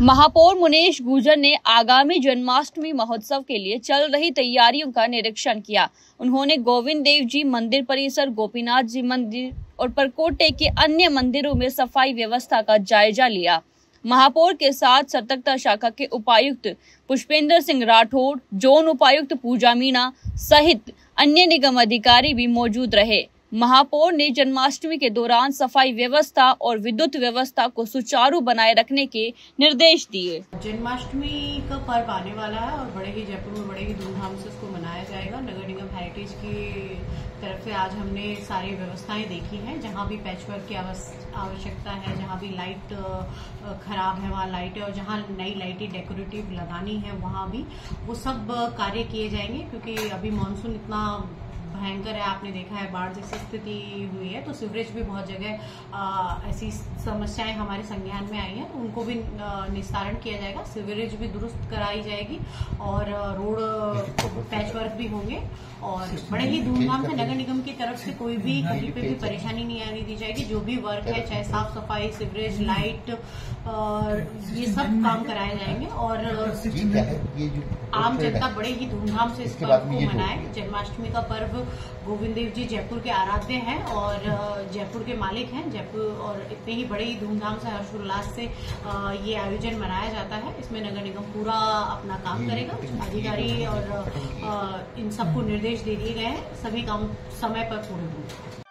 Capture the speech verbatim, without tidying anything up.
महापौर मुनेश गुर्जर ने आगामी जन्माष्टमी महोत्सव के लिए चल रही तैयारियों का निरीक्षण किया। उन्होंने गोविंद देव जी मंदिर परिसर, गोपीनाथ जी मंदिर और परकोटे के अन्य मंदिरों में सफाई व्यवस्था का जायजा लिया। महापौर के साथ सतर्कता शाखा के उपायुक्त पुष्पेंद्र सिंह राठौड़, जोन उपायुक्त पूजा मीणा सहित अन्य निगम अधिकारी भी मौजूद रहे। महापौर ने जन्माष्टमी के दौरान सफाई व्यवस्था और विद्युत व्यवस्था को सुचारू बनाए रखने के निर्देश दिए। जन्माष्टमी का पर्व आने वाला है और बड़े ही जयपुर में बड़े ही धूमधाम से उसको मनाया जाएगा। नगर निगम हेरिटेज की तरफ से आज हमने सारी व्यवस्थाएं देखी हैं, जहां भी पैचवर्क की आवश्यकता है, जहां भी लाइट खराब है वहां लाइट है, और जहां नई लाइटें डेकोरेटिव लगानी है वहां भी वो सब कार्य किए जाएंगे। क्योंकि अभी मानसून इतना भयंकर है, आपने देखा है बाढ़ जैसी स्थिति हुई है, तो सीवरेज भी बहुत जगह ऐसी समस्याएं हमारे संज्ञान में आई हैं, तो उनको भी निस्तारण किया जाएगा। सीवरेज भी दुरुस्त कराई जाएगी और रोड पैचवर्क भी होंगे और बड़े ही धूमधाम से नगर निगम की तरफ से कोई भी किसी पे भी परेशानी नहीं आने दी जाएगी। जो भी वर्क है, चाहे साफ सफाई, सीवरेज, लाइट, ये सब काम कराए जाएंगे और आम जनता बड़े ही धूमधाम से इस पर्व को मनाए। जन्माष्टमी का पर्व गोविंद देव जी जयपुर के आराध्य हैं और जयपुर के मालिक हैं। जयपुर और इतने ही बड़े ही धूमधाम से हर्षोल्लास से ये आयोजन मनाया जाता है। इसमें नगर निगम पूरा अपना काम करेगा। अधिकारी और इन सबको निर्देश दे दिए गए हैं, सभी काम समय पर पूरे होंगे।